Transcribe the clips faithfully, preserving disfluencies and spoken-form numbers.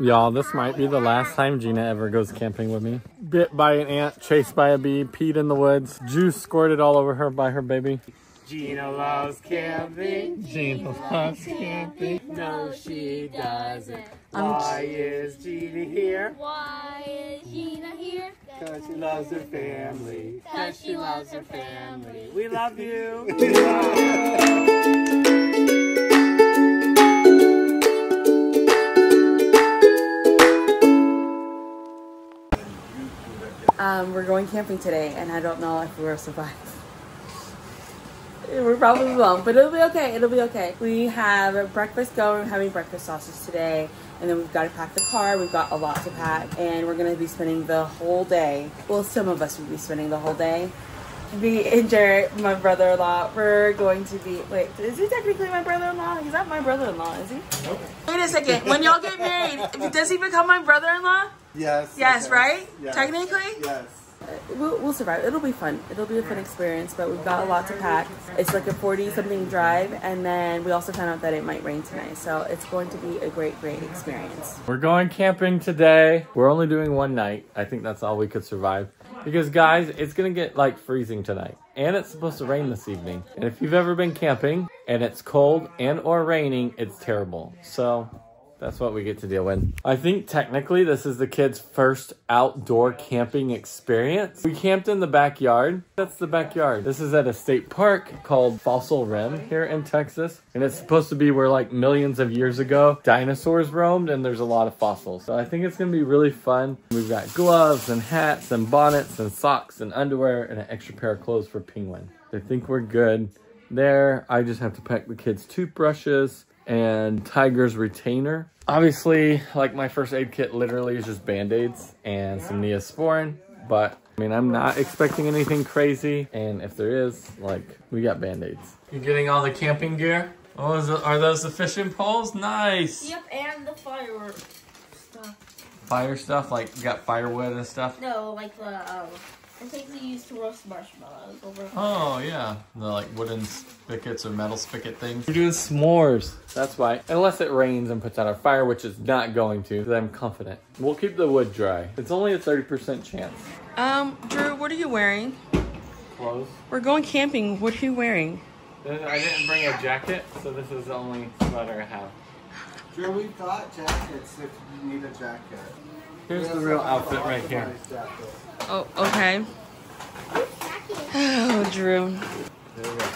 Y'all, this might be the last time Gina ever goes camping with me. Bit by an ant, chased by a bee, peed in the woods, juice squirted all over her by her baby. Gina loves camping. Gina loves camping. No, she doesn't. Why is Gina here? Why is Gina here? Because she loves her family. Because she loves her family. We love you. We love you. Um, we're going camping today, and I don't know if we'll survive. We probably won't, but it'll be okay. It'll be okay. We have breakfast going. We're having breakfast sausage today, and then we've got to pack the car. We've got a lot to pack, and we're going to be spending the whole day. Well, some of us will be spending the whole day. Me and Jared, my brother-in-law, we're going to be... Wait, is he technically my brother-in-law? He's not my brother-in-law, is he? Nope. Wait a second. When y'all get married, does he become my brother-in-law? Yes. Yes, okay. Right? Yes. Technically? Yes. We'll, we'll survive. It'll be fun. It'll be a fun experience, but we've got a lot to pack. It's like a forty-something drive, and then we also found out that it might rain tonight, so it's going to be a great, great experience. We're going camping today. We're only doing one night. I think that's all we could survive. Because, guys, it's going to get, like, freezing tonight. And it's supposed to rain this evening. And if you've ever been camping, and it's cold and or raining, it's terrible. So... that's what we get to deal with. I think technically this is the kids' first outdoor camping experience. We camped in the backyard. That's the backyard. This is at a state park called Fossil Rim here in Texas. And it's supposed to be where, like, millions of years ago dinosaurs roamed, and there's a lot of fossils. So I think it's gonna be really fun. We've got gloves and hats and bonnets and socks and underwear and an extra pair of clothes for Penguin. They think we're good there. I just have to pack the kids' toothbrushes and Tiger's retainer. Obviously, like, my first aid kit literally is just Band-Aids and some Neosporin, but I mean, I'm not expecting anything crazy, and if there is, like, we got Band-Aids. You're getting all the camping gear? Oh, is it, are those the fishing poles? Nice! Yep, and the firework stuff. Fire stuff? Like, you got firewood and stuff? No, like the, um, the things you use to roast marshmallows over. Oh, yeah. The, like, wooden spigots or metal spigot things. We're doing s'mores. That's why. Unless it rains and puts out our fire, which it's not going to, then I'm confident. We'll keep the wood dry. It's only a thirty percent chance. Um, Drew, what are you wearing? Clothes. We're going camping. What are you wearing? I didn't bring a jacket, so this is the only sweater I have. Drew, we've got jackets if you need a jacket. Here's the real outfit right here. Oh, okay. Oh, Drew. There we go.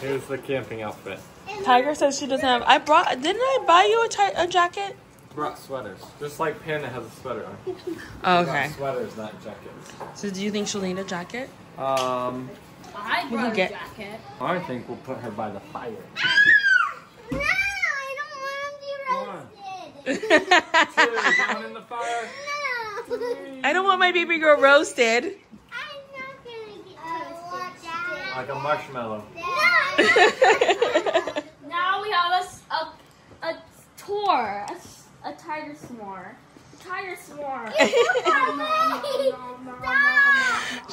Here's the camping outfit. Tiger says she doesn't have... I brought... Didn't I buy you a, ti a jacket? I brought sweaters. Just like Panda has a sweater on. Oh, okay. I brought sweaters, not jackets. So do you think she'll need a jacket? Um... I brought we'll a get... jacket. I think we'll put her by the fire. No! I don't want to be roasted! Come on. Two, one in the fire. No! I don't want my baby girl roasted. I'm not going to get roasted. Like a marshmallow. No! I'm not. Now we have a, a, a tour, a, a tiger s'more. A tiger s'more.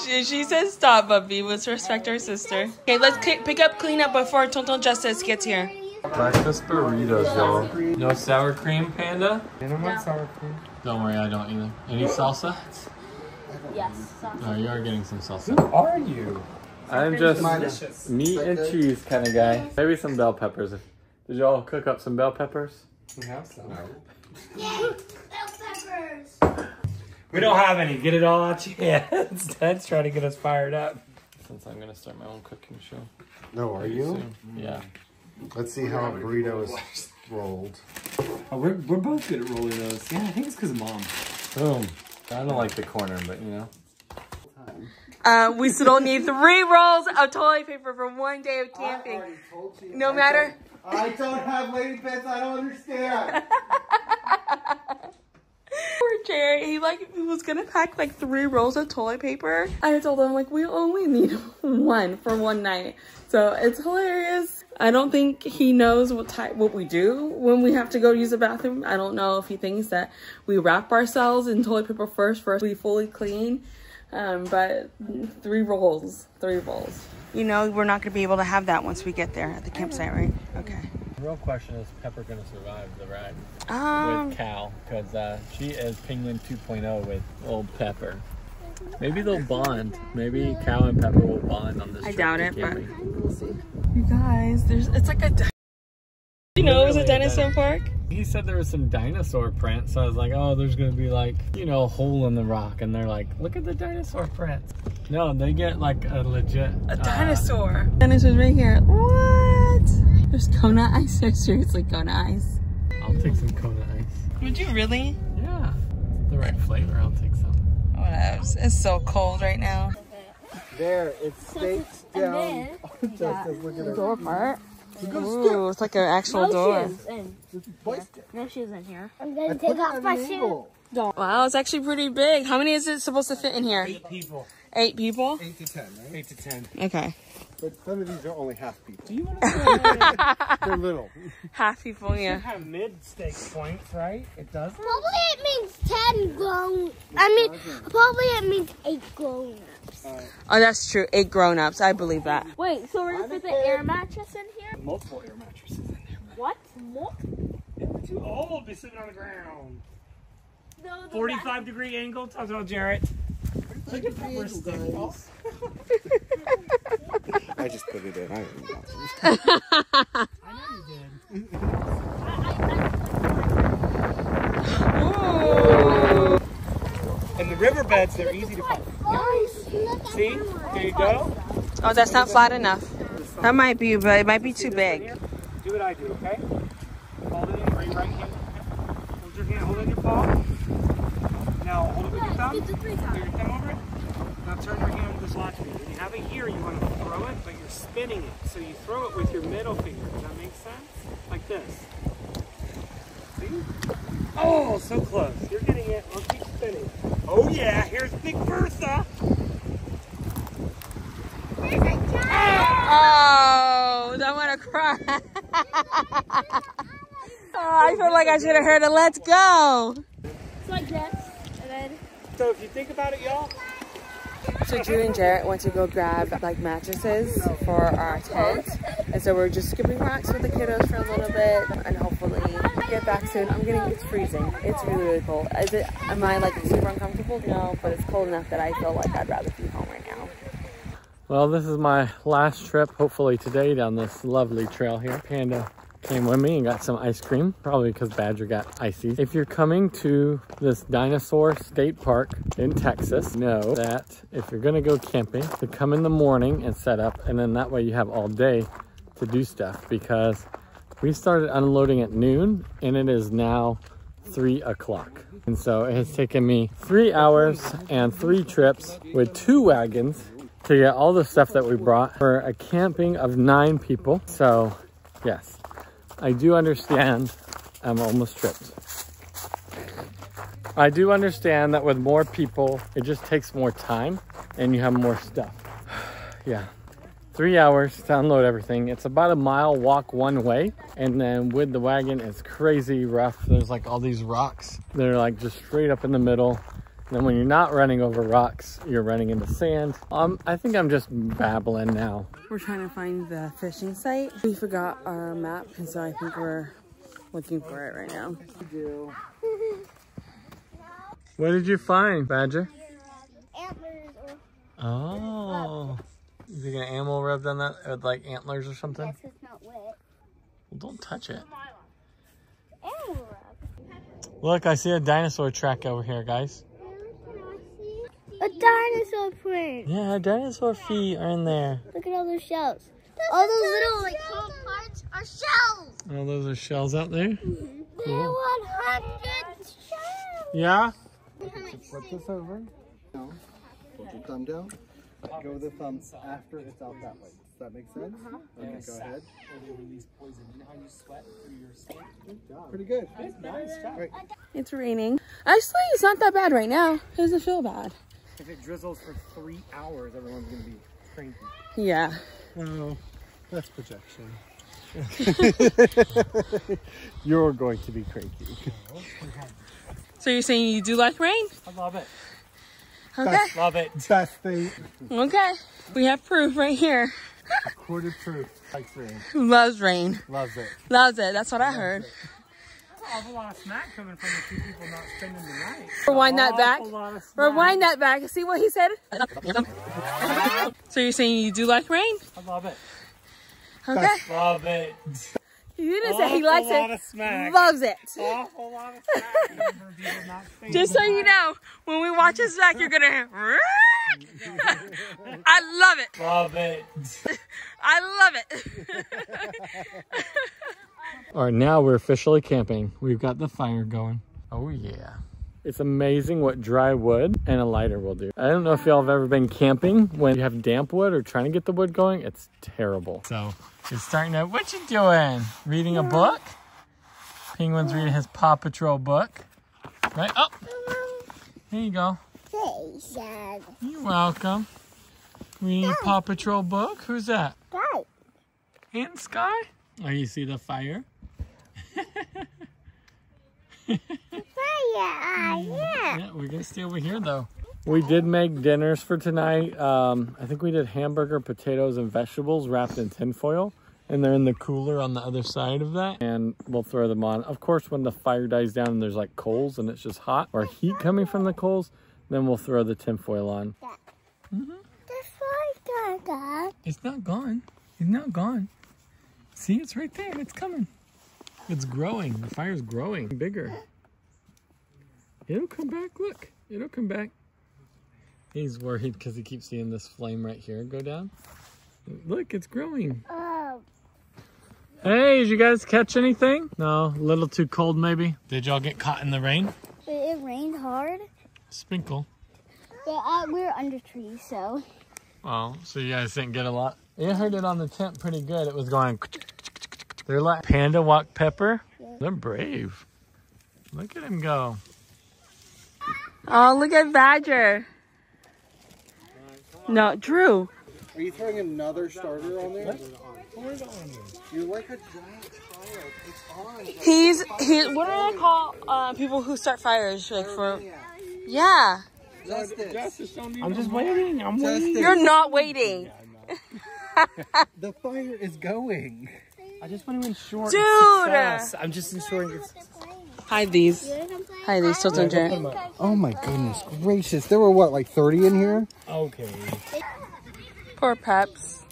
she, she says stop, Bubby. Let's respect our sister. Okay, let's pick up, clean up before Tonton Justice gets here. Breakfast burritos, y'all. No sour cream, Panda? I don't want sour cream. Don't worry, I don't either. Any salsa? Yes, salsa. Oh, you are getting some salsa. Who are you? I'm just meat and cheese kind of guy. Maybe some bell peppers. Did y'all cook up some bell peppers? We have some. No. Yay! Bell peppers! We don't have any. Get it all out your hands. Dad's trying to get us fired up. Since I'm going to start my own cooking show. No, are you? Soon. Yeah. Let's see how a burrito is rolled. Oh, we're, we're both good at rolling those. Yeah, I think it's because of Mom. Boom. I don't like the corner, but you know. Uh, we still need three rolls of toilet paper for one day of camping. I told you. No I matter. Don't, I don't have lady pets. I don't understand. Poor Jared. He like he was gonna pack like three rolls of toilet paper. I told him, like, we only need one for one night. So it's hilarious. I don't think he knows what type what we do when we have to go use the bathroom. I don't know if he thinks that we wrap ourselves in toilet paper first for us to be fully clean. Um, but three rolls, three rolls. You know, we're not going to be able to have that once we get there at the campsite, right? Okay. The real question is, Pepper going to survive the ride um, with Cal, because uh, she is Penguin two point oh with old Pepper. Maybe they'll bond. Maybe Cal and Pepper will bond on this trip. I doubt it, but we'll see. You guys, there's it's like a. You know, it was a dinosaur park. He said there was some dinosaur print, so I was like, oh, there's gonna be like, you know, a hole in the rock, and they're like, look at the dinosaur print. No, they get like a legit a dinosaur. Uh, Dinosaurs right here. What? There's Kona ice. There's seriously Kona ice. I'll take some Kona ice. Would you really? Yeah. The right flavor. I'll take some. Whatevs. It's so cold right now. There, it stakes down. Just look at the door part. Ooh, it's like an actual no door. Shoes in. Yeah. No shoes in here. I'm gonna I take off my shoe. Wow, it's actually pretty big. How many is it supposed to fit in here? Eight people. Eight people? Eight to ten, right? Eight to ten. Okay. But some of these are only half people. Do you want to They're little. Half people, you yeah. You have mid-stake points, right? It does? Probably it means ten grown. I mean, probably it means eight grown-ups. Uh, oh, that's true. Eight grown-ups. I believe that. Wait, so we're going to put the air mattress in here? Multiple air mattresses in there. What? Multiple? It's too old to be sitting on the ground. No, the forty-five degree angle. Talk about Jarrett. Look at Pepper's stick. I just put it in. I didn't know. I know you did. Whoa. And the riverbeds, they're easy to find. Nice. See? There you go. Oh, that's not flat enough. That might be, but it might be too big. Do what I do, okay? Hold it in your right hand. Hold your hand. Hold in your paw. Now hold it with your thumb. Your thumb over it. Now turn your hand with this lock finger. When you have it here, you want to throw it, but you're spinning it. So you throw it with your middle finger. Does that make sense? Like this. See? Oh, so close. You're getting it. I'll keep spinning. Oh yeah, here's Big Bertha. There's a giant. Oh, I want to cry. Oh, I feel like I should have heard a let's go. It's like that. So if you think about it, y'all. So Drew and Jarrett went to go grab like mattresses for our tent. And so we're just skipping rocks with the kiddos for a little bit and hopefully get back soon. I'm getting, it's freezing. It's really, really cold. Is it, am I like super uncomfortable? No, but it's cold enough that I feel like I'd rather be home right now. Well, this is my last trip, hopefully today, down this lovely trail here. Panda came with me and got some ice cream, probably because Badger got icy. If you're coming to this dinosaur state park in Texas, know that if you're gonna go camping, to come in the morning and set up, and then that way you have all day to do stuff, because we started unloading at noon and it is now three o'clock. And so it has taken me three hours and three trips with two wagons to get all the stuff that we brought for a camping of nine people. So yes, I do understand I'm almost tripped. I do understand that with more people, it just takes more time and you have more stuff. Yeah, three hours to unload everything. It's about a mile walk one way. And then with the wagon, it's crazy rough. There's like all these rocks. They're like just straight up in the middle. And then when you're not running over rocks, you're running into sand. Um, I think I'm just babbling now. We're trying to find the fishing site. We forgot our map, and so I think we're looking for it right now. What did you find, Badger? Antlers. Oh. Is it gonna animal rubbed on that with like antlers or something? Yes, it's not wet. Well, don't touch it. Animal rub. Look, I see a dinosaur track over here, guys. A dinosaur print. Yeah, dinosaur feet are in there. Look at all those shells. That's all those little like little parts are shells. All those are shells out there? Mm-hmm. Cool. They're one hundred shells. Yeah? Flip this over. No. Put your thumb down. Go with the thumb after it's out that way. Does that make sense? Uh-huh. Okay, go ahead. Pretty good. Nice job. It's raining. Actually, it's not that bad right now. It doesn't feel bad. If it drizzles for three hours, everyone's going to be cranky. Yeah. No, that's projection. You're going to be cranky. So you're saying you do like rain? I love it. Okay. Best, love it. Best thing. Okay. We have proof right here. The court of truth likes rain. Loves rain. Loves it. Loves it. That's what Loves I heard. It. That's an awful lot of smack coming from the two people not spending the night. Rewind that back. Rewind that back. See what he said? So you're saying you do like rain? I love it. Okay. I love it. He didn't say he likes it. Loves it. Awful lot of smack. Just so you know, when we watch this back, you're gonna. I love it. Love it. I love it. All right, now we're officially camping. We've got the fire going. Oh yeah. It's amazing what dry wood and a lighter will do. I don't know if y'all have ever been camping when you have damp wood or trying to get the wood going. It's terrible. So it's starting to, what you doing? Reading a book? Penguin's reading his Paw Patrol book. Right, oh, here you go. You're welcome. Reading a Paw Patrol book? Who's that? Sky. And Sky? Oh, you see the fire? Yeah, yeah. Yeah, we're gonna stay over here though. We did make dinners for tonight. Um, I think we did hamburger, potatoes, and vegetables wrapped in tin foil, and they're in the cooler on the other side of that. And we'll throw them on. Of course, when the fire dies down and there's like coals and it's just hot or heat coming from the coals, then we'll throw the tin foil on. Mm-hmm. The fire's not gone. It's not gone. It's not gone. See, it's right there. It's coming. It's growing. The fire's growing bigger. It'll come back, look, it'll come back. He's worried because he keeps seeing this flame right here go down. Look, it's growing. Oh. Hey, did you guys catch anything? No, a little too cold maybe. Did y'all get caught in the rain? It rained hard. Sprinkle. Yeah, uh, we were under trees, so. Oh, so you guys didn't get a lot? It heard it on the tent pretty good. It was going. They're like Panda Walk Pepper. Yeah. They're brave. Look at him go. Oh, look at Badger. Right, no, Drew. Are you throwing another starter on there? What? You're like a giant child. It's on. Like He's, he, what do they call uh, people who start fires? Like for, yeah. Justice. I'm just waiting. I'm Justice. waiting. You're not waiting. Yeah, the fire is going. I just want to ensure Dude. It's Dude! I'm just ensuring it's... Hide these. Hide these. Still don't giant. Oh my goodness gracious. There were what, like thirty in here? Okay. Poor Peps.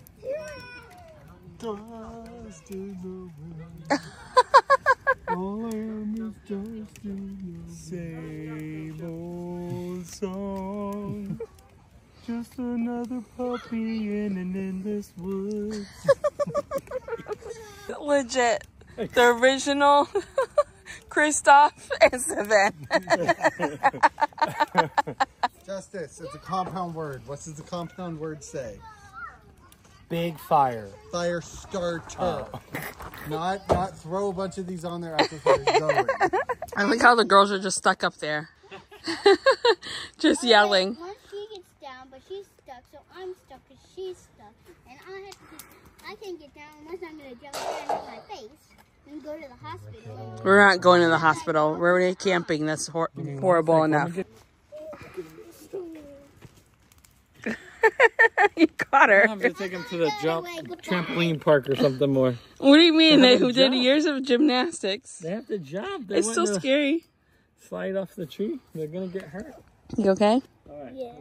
All I am is just in the same old song. Just another puppy in and in this woods. Legit. The original. Kristoff and Sven. Justice, it's a compound word. What does the compound word say? Big fire. Fire starter. Oh. Not, not throw a bunch of these on there after fire's going. I like how the girls are just stuck up there. Just yelling. Once she gets down, but she's stuck, so I'm stuck because she's stuck. And I have to keep, I can't get down unless I'm going to jump down in my face. And go to the hospital. We're not going to the hospital. We're already camping. That's hor horrible enough. You caught her. I'm going to take him to the jump trampoline park or something more. What do you mean? They who did years of gymnastics. They have to jump. They it's still so scary. Slide off the tree. They're going to get hurt. You okay? All right. Yeah.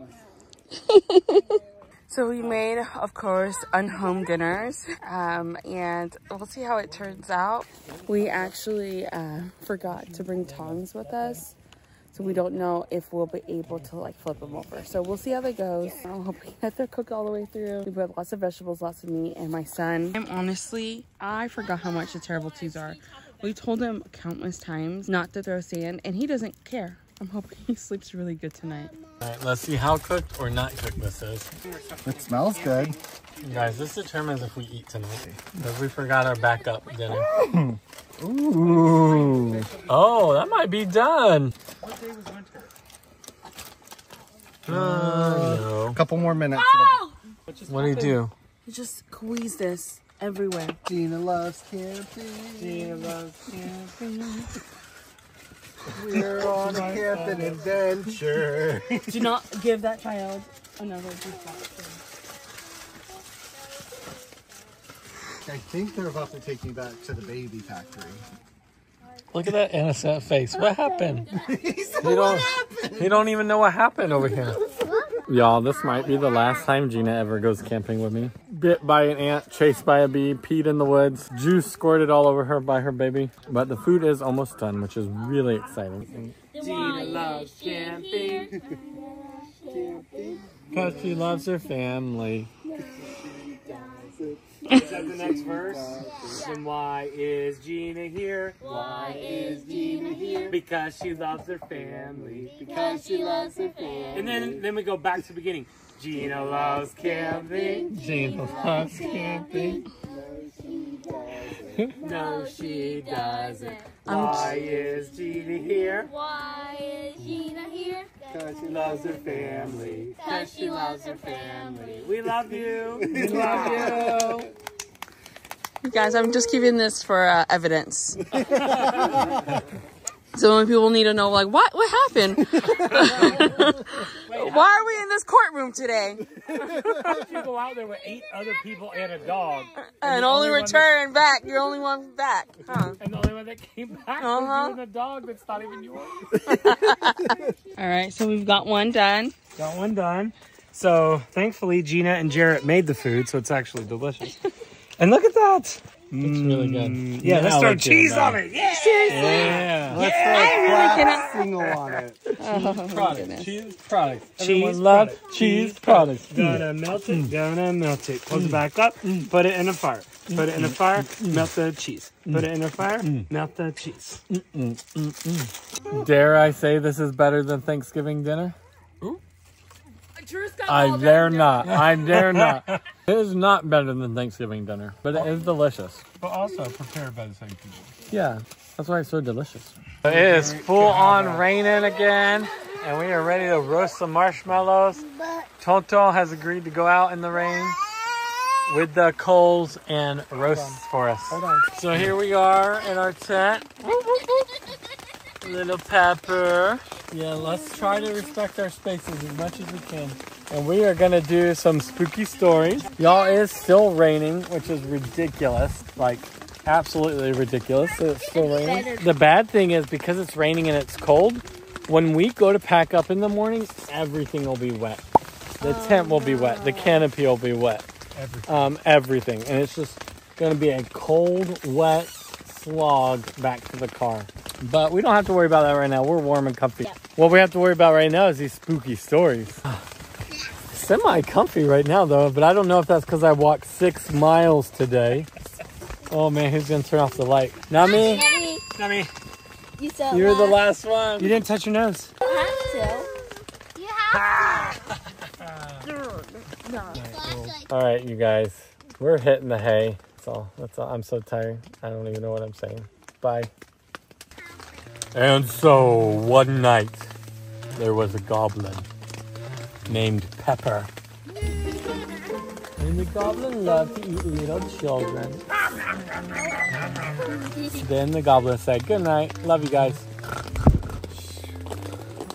So we made, of course, unhome dinners, um, and we'll see how it turns out. We actually uh, forgot to bring tongs with us, so we don't know if we'll be able to like flip them over. So we'll see how that goes. I'm hoping that they'll cook all the way through. We put lots of vegetables, lots of meat, and my son. I'm honestly, I forgot how much the terrible twos are. We told him countless times not to throw sand, and he doesn't care. I'm hoping he sleeps really good tonight. All right, let's see how cooked or not cooked this is. It smells good. Guys, this determines if we eat tonight. Because we forgot our backup dinner. Ooh. Oh, that might be done. What day was winter? Uh, no. A couple more minutes. Oh! What do you do? You just squeeze this everywhere. Gina loves camping. Gina loves camping. We're on a camping adventure. Do not give that child another juice box. I think they're about to take me back to the baby factory. Look at that innocent face. What happened? He said, he don't, what happened? He don't even know what happened over here. Y'all, this might be the last time Gina ever goes camping with me. Bit by an ant, chased by a bee, peed in the woods, juice squirted all over her by her baby. But the food is almost done, which is really exciting. Gina loves camping. Because she loves her family. Is that the next verse? And why is Gina here? Why is Gina here? Because she loves her family. Because she loves her family. And then, then we go back to the beginning. Gina loves camping. Gina loves camping. No, she doesn't. Why is Gina here? Why is Gina here? Because she loves her family. Because she loves her family. We love you. We love you. You guys, I'm just keeping this for uh, evidence. So when people need to know, like, what, what happened? Wait, why are we in this courtroom today? How did you go out there with eight other people and a dog? And, and only, only return that... back. You're the only one back, huh? And the only one that came back uh-huh. was you and a dog that's not even yours. All right, so we've got one done. Got one done. So thankfully, Gina and Jarrett made the food, so it's actually delicious. And look at that. It's really good. Mm, yeah, yeah, let's throw like cheese on it. Yeah. Seriously? Yeah. Let's yeah. throw I really cannot. On it. Cheese oh, products. Cheese products. Cheese love product. Cheese products. Gonna mm. melt it. Mm. Gonna melt it. Close mm. it back up. Mm. Put it in a fire. Mm. Put it in a fire. Mm. Melt the cheese. Mm. Put it in a fire. Mm. Melt the cheese. Mm. Mm. Mm. Mm. Dare I say this is better than Thanksgiving dinner? Ooh. I dare not. I dare not. It is not better than Thanksgiving dinner, but it is delicious. But also prepared by the same people. Yeah, that's why it's so delicious. It is full on raining again, and we are ready to roast some marshmallows. Tonton has agreed to go out in the rain with the coals and roasts for us. Hold on. So here we are in our tent. Little Pepper. Yeah, let's try to respect our spaces as much as we can. And we are gonna do some spooky stories. Y'all, it is still raining, which is ridiculous. Like, absolutely ridiculous that it's still raining. The bad thing is, because it's raining and it's cold, when we go to pack up in the morning, everything will be wet. The tent will be wet. The canopy will be wet. Everything. Um, everything. And it's just gonna be a cold, wet slog back to the car. But we don't have to worry about that right now. We're warm and comfy. Yeah. What we have to worry about right now is these spooky stories. Semi-comfy right now, though. But I don't know if that's because I walked six miles today. Oh, man. Who's going to turn off the light? Not me. Not me. Not me. You saw You're the last one. You didn't touch your nose. You have to. You have to. No. All right, cool. All right, you guys. We're hitting the hay. That's all. That's all. I'm so tired. I don't even know what I'm saying. Bye. And so, one night, there was a goblin named Pepper. And the goblin loved to eat little children. Then the goblin said, "Good night, love you guys."